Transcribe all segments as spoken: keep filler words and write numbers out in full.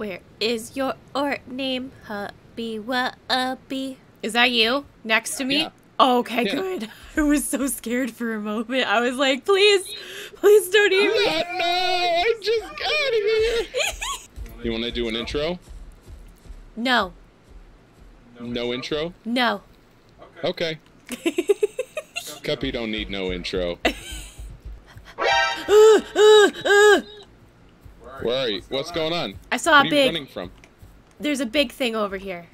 Where is your orc name? Hubby Wubby. Is that you next to me? Yeah. Oh, okay, yeah. Good. I was so scared for a moment. I was like, please, please don't eat me. Oh, no, I just got it. You want to do an intro? No. No intro? No. Okay. Cuppy don't need no intro. uh, uh, uh. Where are you? What's going on? I saw a big. Where are you running from? There's a big thing over here.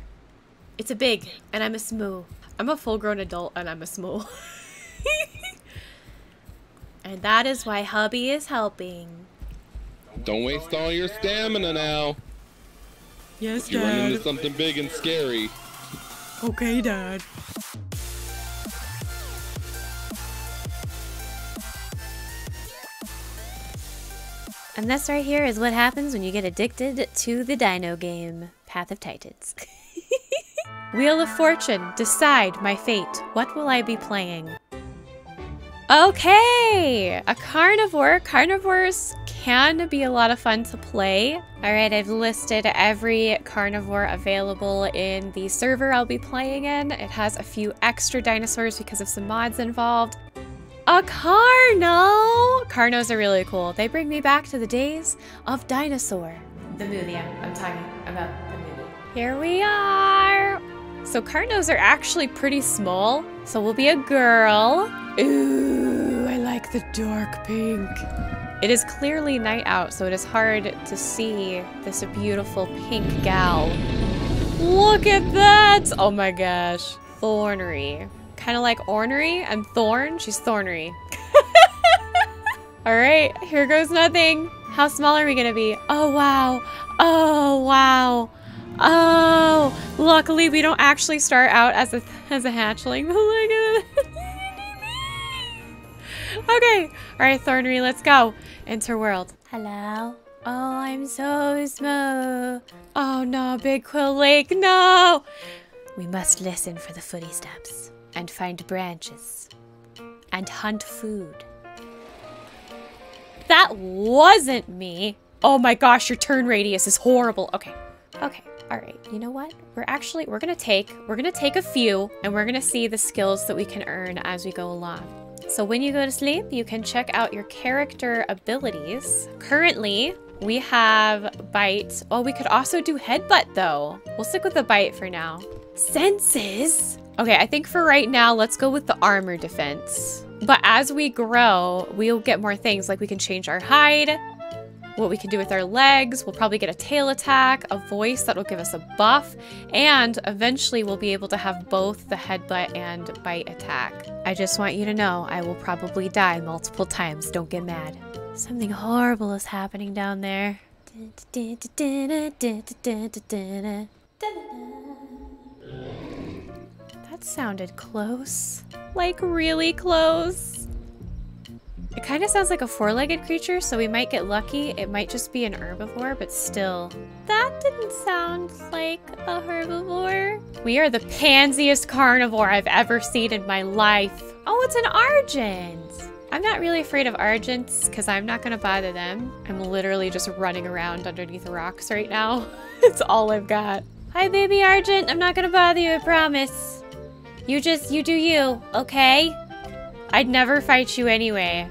It's a big, and I'm a smoo. I'm a full-grown adult, and I'm a smoo. And that is why hubby is helping. Don't waste all your stamina now. Yes, Dad. You run into something big and scary. Okay, Dad. And this right here is what happens when you get addicted to the dino game, Path of Titans. Wheel of Fortune, decide my fate. What will I be playing? Okay, a carnivore. Carnivores can be a lot of fun to play. All right, I've listed every carnivore available in the server I'll be playing in. It has a few extra dinosaurs because of some mods involved. A Carno! Carnos are really cool. They bring me back to the days of Dinosaur. The movie, I'm, I'm talking about the movie. Here we are! So Carnos are actually pretty small, so we'll be a girl. Ooh, I like the dark pink. It is clearly night out, so it is hard to see this beautiful pink gal. Look at that! Oh my gosh. Thornery. Kind of like ornery and thorn. She's Thornery. All right, here goes nothing. How small are we gonna be? Oh wow, oh wow, oh. Luckily, we don't actually start out as a as a hatchling. Look at that. Okay, all right, Thornery, let's go. Interworld. Hello. Oh, I'm so smooth. Oh no, Big Quill Lake, no. We must listen for the footy steps. And find branches, and hunt food. That wasn't me. Oh my gosh, your turn radius is horrible. Okay, okay, all right. You know what? We're actually, we're gonna take, we're gonna take a few, and we're gonna see the skills that we can earn as we go along. So when you go to sleep, you can check out your character abilities. Currently, we have bite. Oh, we could also do headbutt though. We'll stick with the bite for now. Senses. Okay, I think for right now, let's go with the armor defense. But as we grow, we'll get more things, like we can change our hide, what we can do with our legs, we'll probably get a tail attack, a voice that'll give us a buff, and eventually we'll be able to have both the headbutt and bite attack. I just want you to know, I will probably die multiple times, don't get mad. Something horrible is happening down there. That sounded close. Like, really close. It kind of sounds like a four-legged creature, so we might get lucky. It might just be an herbivore, but still. That didn't sound like a herbivore. We are the pansiest carnivore I've ever seen in my life. Oh, it's an Argent. I'm not really afraid of Argents, because I'm not going to bother them. I'm literally just running around underneath the rocks right now. It's all I've got. Hi, baby Argent. I'm not going to bother you, I promise. You just, you do you, okay? I'd never fight you anyway.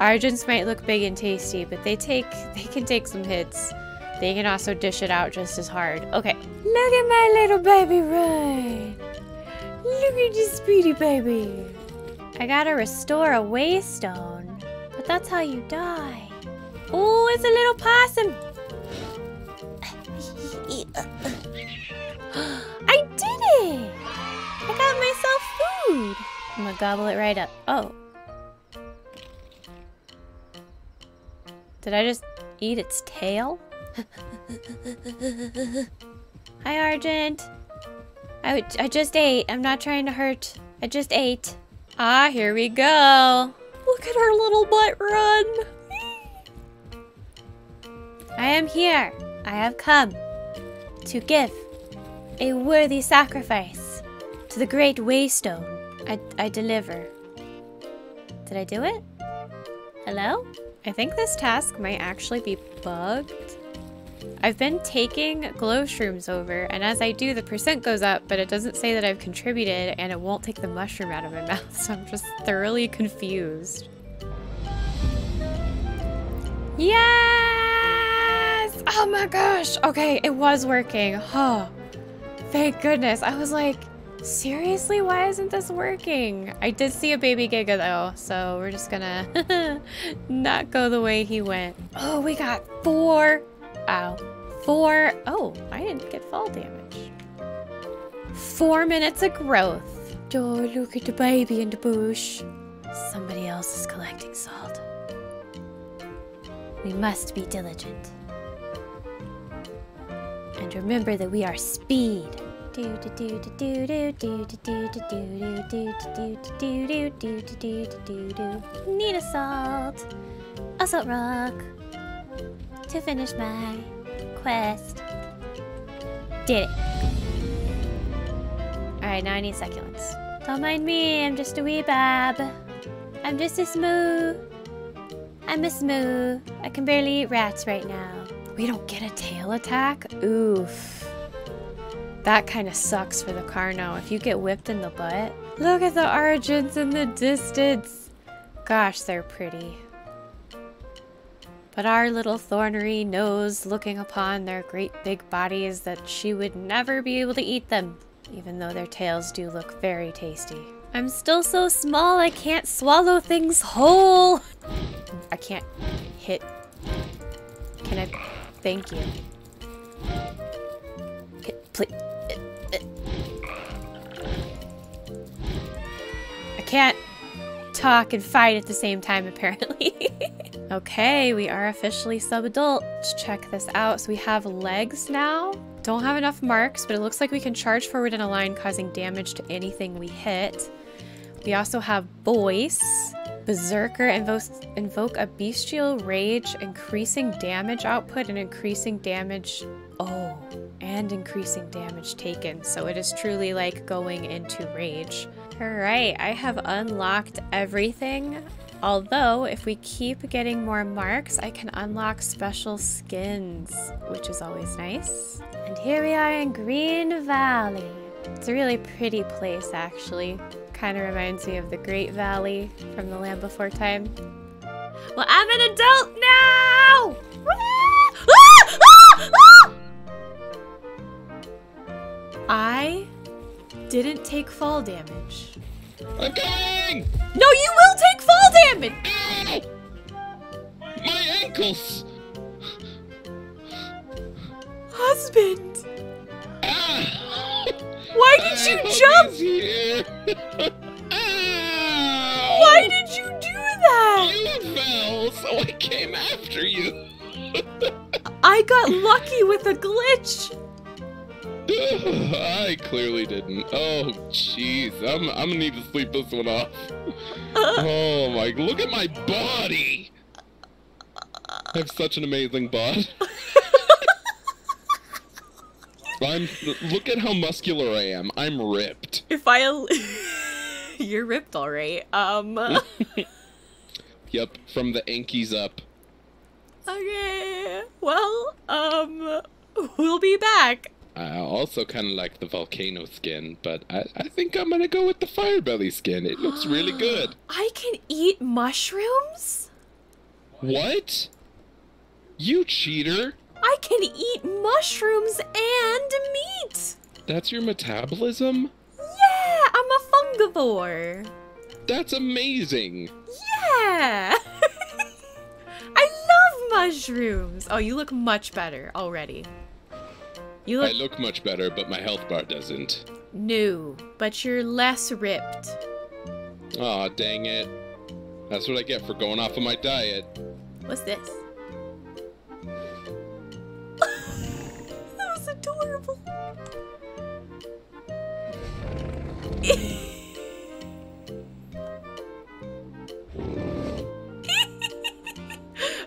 Argents might look big and tasty, but they take, they can take some hits. They can also dish it out just as hard. Okay. Look at my little baby run. Look at this pretty baby. I gotta restore a waystone, but that's how you die. Oh, it's a little possum. I did it. I got myself food! I'm gonna gobble it right up. Oh. Did I just eat its tail? Hi, Argent! I, I just ate. I'm not trying to hurt. I just ate. Ah, here we go! Look at our little butt run! I am here. I have come to give a worthy sacrifice. To the Great Waystone, I, I deliver. Did I do it? Hello? I think this task might actually be bugged. I've been taking glow shrooms over, and as I do, the percent goes up, but it doesn't say that I've contributed, and it won't take the mushroom out of my mouth, so I'm just thoroughly confused. Yes! Oh my gosh! Okay, it was working. Huh. Thank goodness. I was like, seriously, why isn't this working? I did see a baby Giga though, so we're just gonna not go the way he went. Oh, we got four. Ow. Four. Oh, I didn't get fall damage. Four minutes of growth. Oh, look at the baby in the bush. Somebody else is collecting salt. We must be diligent. And remember that we are speed. Need a salt. A salt rock. To finish my quest. Did it. Alright, now I need succulents. Don't mind me, I'm just a wee bab. I'm just a smoo. I'm a smoo. I can barely eat rats right now. We don't get a tail attack? Oof. That kind of sucks for the Carno if you get whipped in the butt. Look at the Argents in the distance. Gosh, they're pretty. But our little Thornery knows, looking upon their great big bodies, that she would never be able to eat them, even though their tails do look very tasty. I'm still so small I can't swallow things whole. I can't hit. Can I? Thank you. Hit, please. I can't talk and fight at the same time, apparently. Okay, we are officially sub-adult. Let's check this out. So we have legs now. Don't have enough marks, but it looks like we can charge forward in a line, causing damage to anything we hit. We also have voice. Berserker invokes, invoke a bestial rage, increasing damage output and increasing damage... Oh, and increasing damage taken. So it is truly like going into rage. All right, I have unlocked everything. Although, if we keep getting more marks, I can unlock special skins, which is always nice. And here we are in Great Valley. It's a really pretty place, actually. Kind of reminds me of the Great Valley from the Land Before Time. Well, I'm an adult now! I didn't take fall damage. Okay. No, you will take fall damage! Ow. My ankles! Husband! Ah. Why did you jump? Ow. Why did you do that? You fell, so I came after you. I got lucky with a glitch! I clearly didn't. Oh, jeez. I'm, I'm gonna need to sleep this one off. Oh, my. Look at my body! I have such an amazing bod. I'm, look at how muscular I am. I'm ripped. If I... You're ripped, all right. Um. Yep, from the Ankies up. Okay. Well, um, we'll be back. I also kind of like the volcano skin, but I, I think I'm going to go with the fire belly skin. It looks really good. I can eat mushrooms? What? You cheater. I can eat mushrooms and meat. That's your metabolism? Yeah, I'm a fungivore. That's amazing. Yeah. I love mushrooms. Oh, you look much better already. You look... I look much better, but my health bar doesn't. No, but you're less ripped. Aw, oh, dang it. That's what I get for going off of my diet. What's this? That was adorable.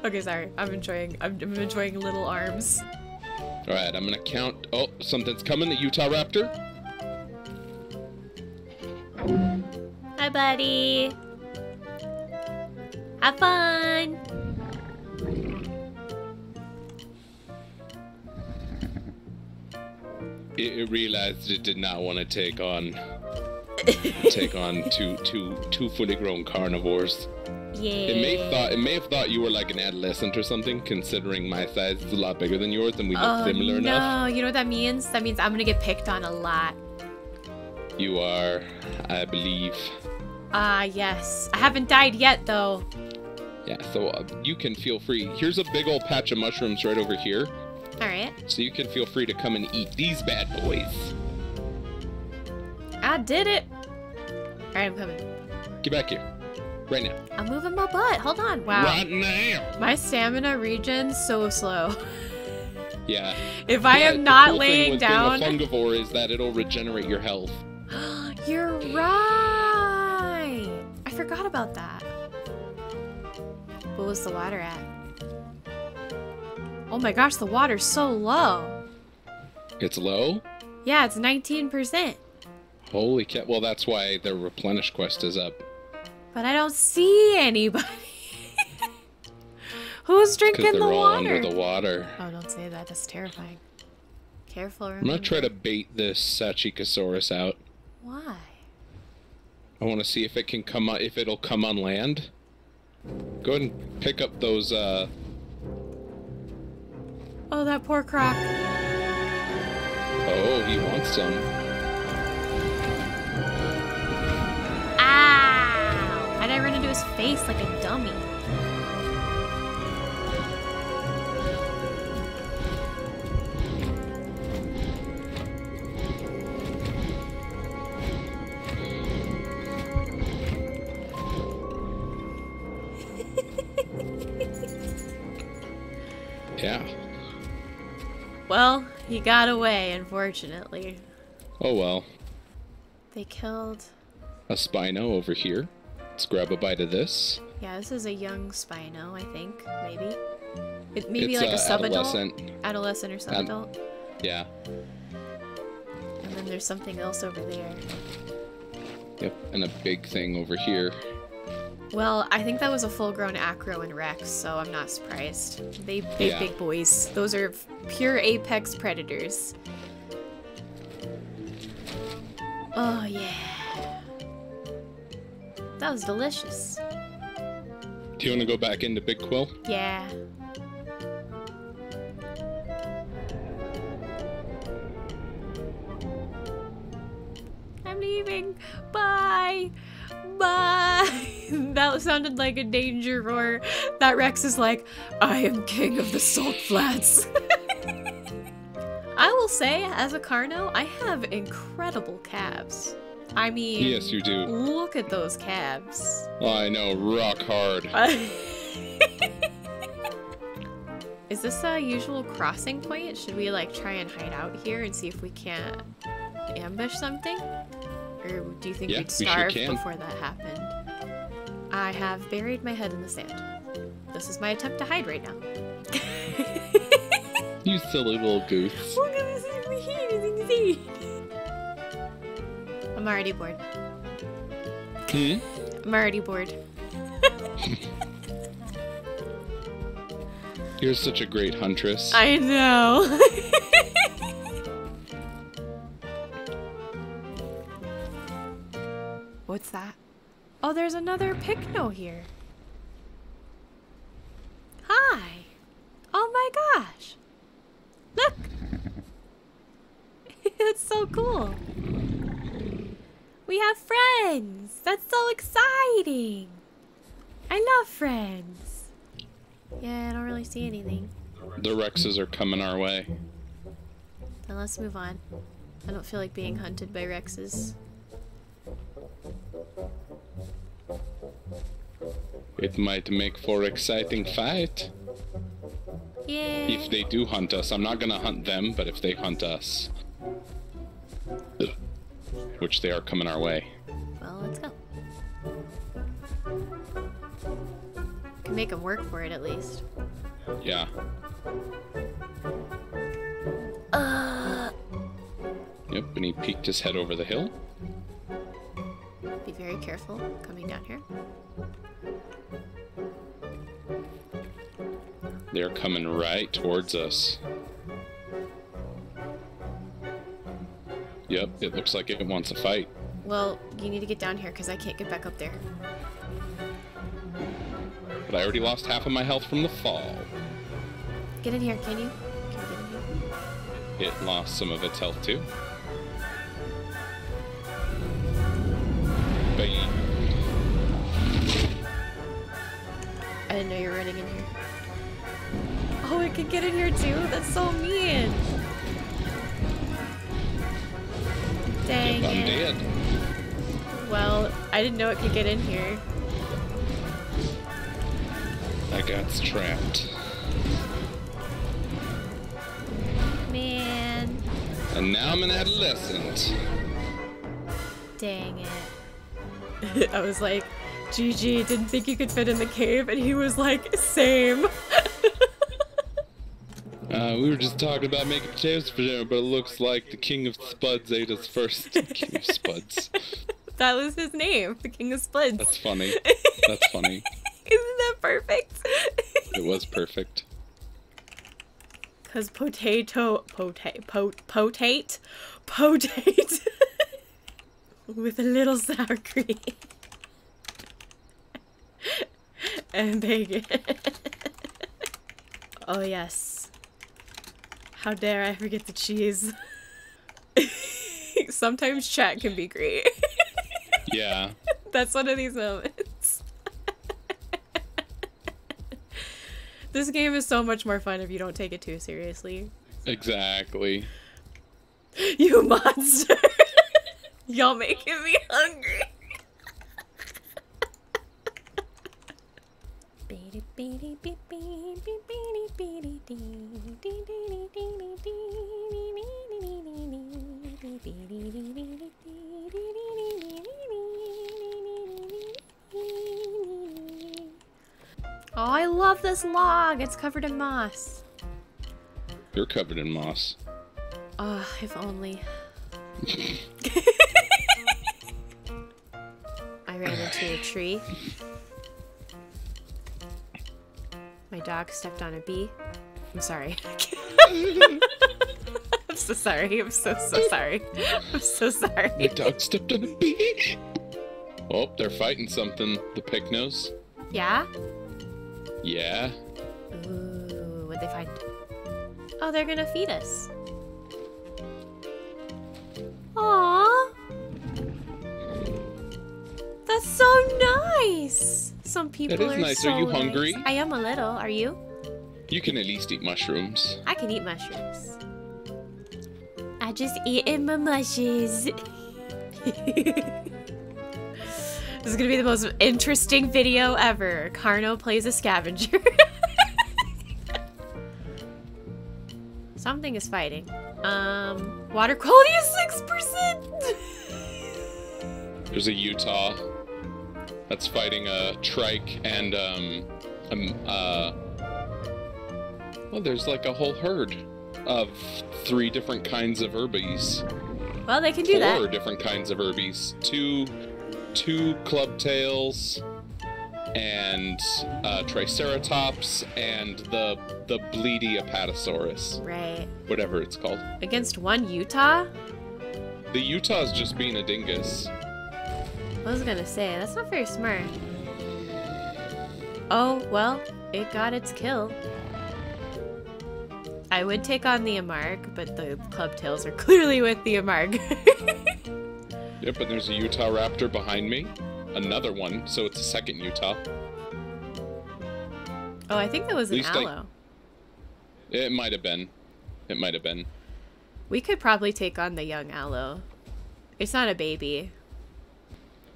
Okay, sorry. I'm enjoying, I'm, I'm enjoying little arms. All right, I'm gonna count. Oh, something's coming, the Utahraptor. Hi, buddy. Have fun. it realized it did not want to take on take on two two two fully grown carnivores. Yeah. It may thought it may have thought you were like an adolescent or something, considering my size is a lot bigger than yours and we look oh, similar no. enough. No, you know what that means? That means I'm gonna get picked on a lot. You are, I believe. Ah, uh, yes. I haven't died yet, though. Yeah, so uh, you can feel free. Here's a big old patch of mushrooms right over here. All right. So you can feel free to come and eat these bad boys. I did it. All right, I'm coming. Get back here. Right now. I'm moving my butt. Hold on. Wow. Right now. My stamina regen so slow. Yeah. If I yeah, am not cool laying down. The fungivore is that it'll regenerate your health. You're right. I forgot about that. What was the water at? Oh my gosh, the water's so low. It's low? Yeah, it's nineteen percent. Holy cow. Well, that's why the replenish quest is up. But I don't see anybody. Who's drinking the water? All under the water. Oh, don't say that. That's terrifying. Careful. Remember. I'm going to try to bait this Sachikosaurus out. Why? I want to see if it can come on, if it'll come on land. Go ahead and pick up those, uh... Oh, that poor croc. Oh, he wants some. Ah! How'd I run into his face like a dummy? Yeah. Well, he got away, unfortunately. Oh well. They killed a Spino over here. Let's grab a bite of this. Yeah, this is a young Spino, I think. Maybe. It maybe it's like a, a sub-adult. Adolescent. Adolescent or sub-adult. Ad yeah. And then there's something else over there. Yep, and a big thing over here. Well, I think that was a full-grown Acro and Rex, so I'm not surprised. They big, yeah. big boys. Those are pure apex predators. Oh, yeah. That was delicious. Do you want to go back into Big Quill? Yeah. I'm leaving. Bye. Bye. That sounded like a danger roar. That Rex is like, I am king of the salt flats. I will say, as a Carno, I have incredible calves. I mean, yes, you do. Look at those calves. I know, rock hard. Is this a usual crossing point? Should we like try and hide out here and see if we can't ambush something? Or do you think yeah, we'd starve we sure before that happened? I have buried my head in the sand. This is my attempt to hide right now. You silly little goose. Look at this in the I'm already bored. Hmm? I'm already bored. You're such a great huntress. I know. What's that? Oh, there's another Pycno here. Hi. Oh my gosh. Look. It's so cool. We have friends. That's so exciting. I love friends. Yeah, I don't really see anything. The Rexes are coming our way. Then let's move on. I don't feel like being hunted by Rexes. It might make for exciting fight. Yay. If they do hunt us. I'm not gonna hunt them, but if they hunt us. Ugh. Which they are coming our way. Well, let's go. We can make them work for it at least. Yeah. Uh. Yep, and he peeked his head over the hill. Be very careful coming down here. They're coming right towards us. Yep, it looks like it wants a fight. Well, you need to get down here because I can't get back up there. But I already lost half of my health from the fall. Get in here, can you? Can you get in here? It lost some of its health too. Bang. I didn't know you were running in here. Oh, it could get in here too? That's so mean! Dang I'm it. Dead. Well, I didn't know it could get in here. I got trapped. Man. And now I'm an adolescent. Dang it. I was like, G G, didn't think you could fit in the cave, and he was like, same. Uh, we were just talking about making caves for dinner, but it looks like the King of Spuds ate us first. King of Spuds. That was his name, the King of Spuds. That's funny. That's funny. Isn't that perfect? It was perfect. Cause potato, potate, pot, potate, potate, with a little sour cream and bacon. Oh yes. How dare I forget the cheese? Sometimes chat can be great. Yeah. That's one of these moments. This game is so much more fun if you don't take it too seriously. Exactly. You monster! Y'all making me hungry. Oh, I love this log. It's covered in moss. You're covered in moss. Oh, if only. I ran into a tree. My dog stepped on a bee. I'm sorry. I'm so sorry. I'm so, so sorry. I'm so sorry. My dog stepped on a bee. Oh, they're fighting something. The Pycnos. Yeah? Yeah. Ooh, what'd they find? Oh, they're gonna feed us. Aww. That's so nice. Some people that is are nice. So are you nice. Hungry? I am a little. Are you? You can at least eat mushrooms. I can eat mushrooms. I just eatin' my mushes. This is gonna be the most interesting video ever. Carno plays a scavenger. Something is fighting. Um, water quality is six percent. There's a Utah that's fighting a trike and um, um uh. Well, there's like a whole herd of three different kinds of herbies. Well, they can do Four that. Four different kinds of herbies. Two. Two clubtails and uh, triceratops and the the bleedy Apatosaurus. Right. Whatever it's called. Against one Utah? The Utah's just being a dingus. I was gonna say, that's not very smart. Oh, well, it got its kill. I would take on the Amarg, but the clubtails are clearly with the Amarg. Yep, and there's a Utahraptor behind me. Another one, so it's a second Utah. Oh, I think that was an Allo. I... It might have been. It might have been. We could probably take on the young Allo. It's not a baby.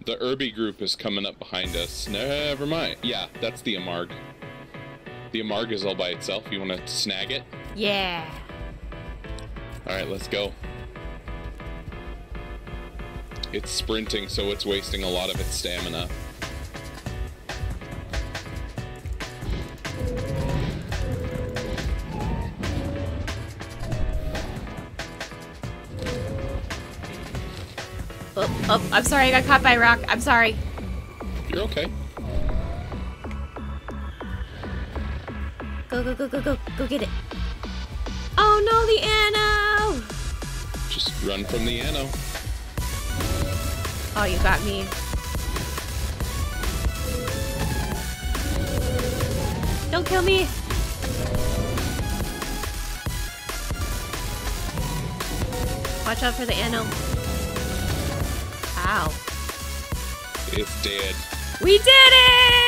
The Herby group is coming up behind us. Never mind. Yeah, that's the Amarg. The Amarg is all by itself. You want to snag it? Yeah. All right, let's go. It's sprinting, so it's wasting a lot of its stamina. Oh, oh, I'm sorry, I got caught by a rock. I'm sorry. You're okay. Go, go, go, go, go. Go get it. Oh no, the Anno! Just run from the Anno. Oh, you got me. Don't kill me! Watch out for the Anno. Ow. It's dead. We did it!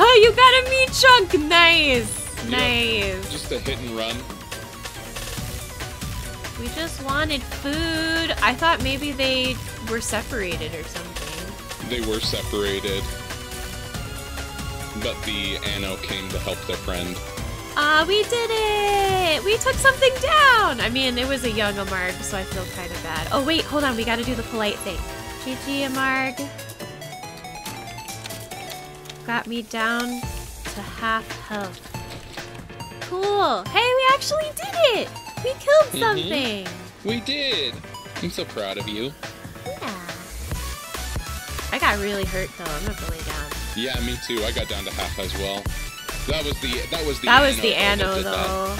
Oh, you got a meat chunk! Nice! You nice. Just a hit and run. We just wanted food. I thought maybe they were separated or something. They were separated. But the Anno came to help their friend. Ah, uh, we did it! We took something down! I mean, it was a young Amarg, so I feel kind of bad. Oh wait, hold on, we gotta do the polite thing. G G, Amarg. Got me down to half health. Cool! Hey, we actually did it! We killed something! Mm-hmm. We did! I'm so proud of you. Yeah. I got really hurt though, I'm not really down. Yeah, me too. I got down to half as well. That was the that was the That was the Anno though.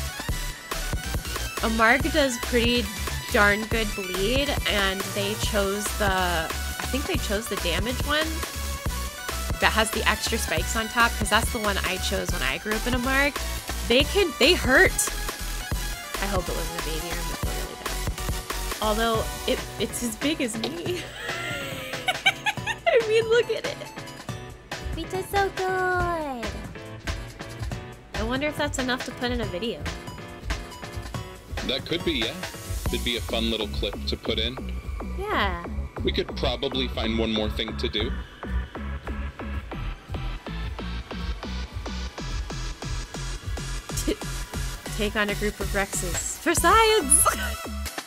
Amarg does pretty darn good bleed and they chose the I think they chose the damage one that has the extra spikes on top, because that's the one I chose when I grew up in Amarg. They can they hurt. I hope it wasn't a baby or I'm gonna feel really bad. Although it it's as big as me. I mean, look at it. We did so good. I wonder if that's enough to put in a video. That could be, yeah. It'd be a fun little clip to put in. Yeah. We could probably find one more thing to do. Take on a group of Rexes for science!